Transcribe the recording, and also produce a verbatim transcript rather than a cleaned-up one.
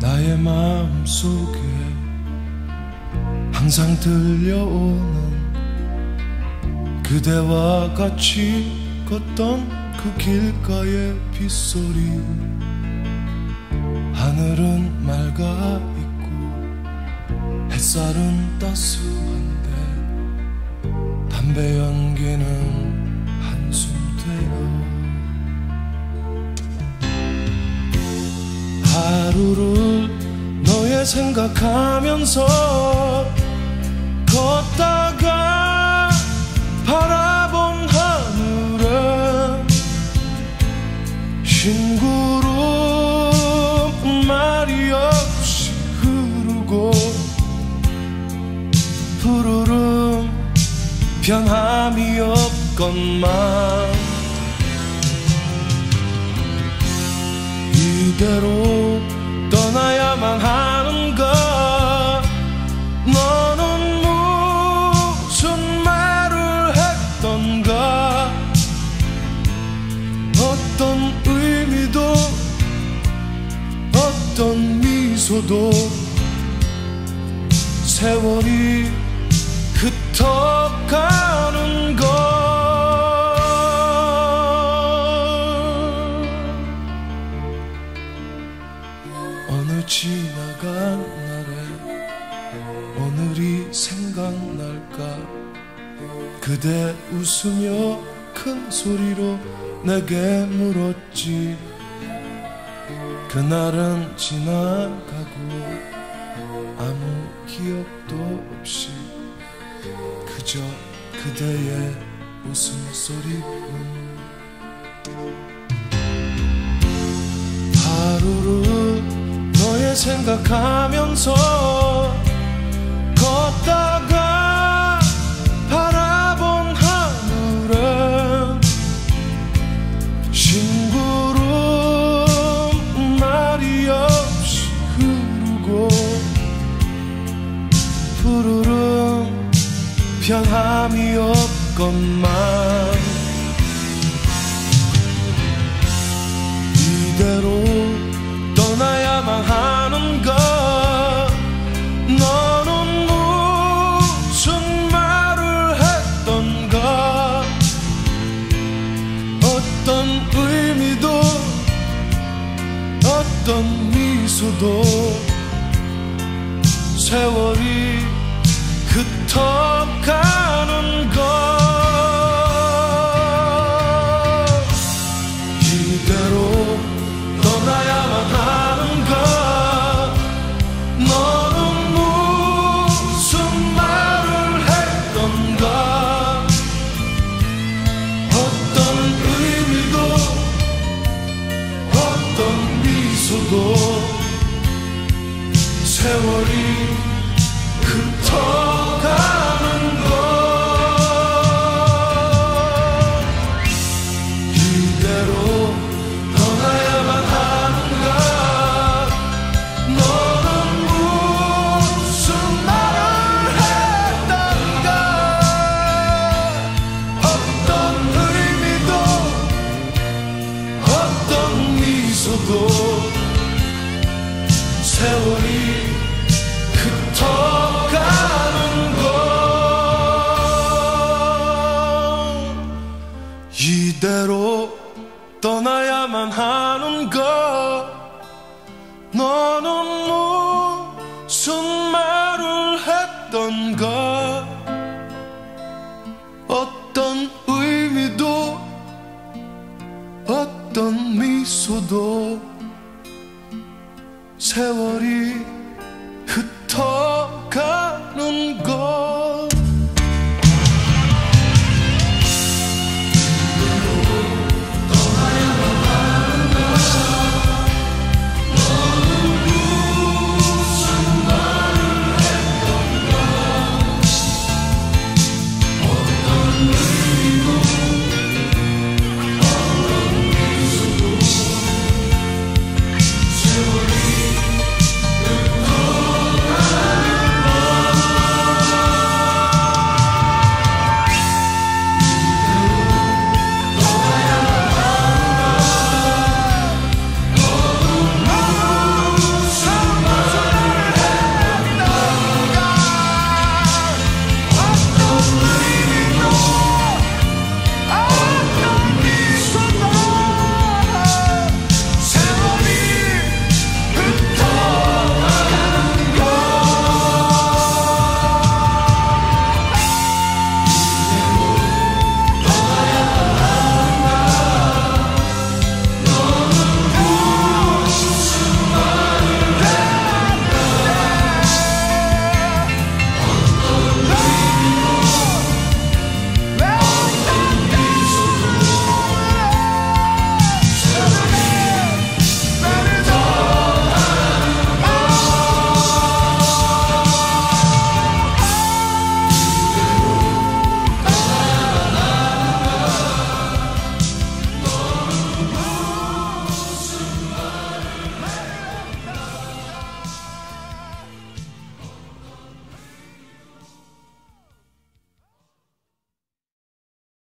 나의 마음속에 항상 들려오는 그대와 같이 걷던 그 길가의 빗소리. 하늘은 맑아 있고 햇살은 따스한데 담배 연기는 한숨 돼요. 하루를 너의 생각하면서 걷다가 바라본 하늘에 흰 구름 말이 없이 흐르고 푸르름 변함이 없건만 이대로 떠나야만 하는가? 너는 무슨 말을 했던가? 어떤 의미도 어떤 미소도 세월이 흩어가는 것 어느 지나간 날에 오늘이 생각날까? 그대 웃으며 큰 소리로 내게 물었지. 그날은 지나가고 아무 기억도 없이 그저 그대의 웃음소리뿐. 하루를 생각하면서 걷다가 바라본 하늘에 흰 구름 말이 없이 흐르고 푸르름 변함이 없건만 이대로 떠나야만 하 너는 무슨 말을 했던가? 어떤 의미도 어떤 미소도 세월이 흩어가는 것 이대로 떠나야만 하는가? 세월이 흩어가는 것 이대로 떠나야만 하는가? 너는 무슨 말을 했던가? 어떤 의미도 어떤 미소도 세월이 흩어가는 것 이대로 떠나야만 하는 것 너는 무슨 말을 했던가? 어떤 의미도 어떤 미소도 세월이 흩어가는 것 이대로 떠나야만 하는가?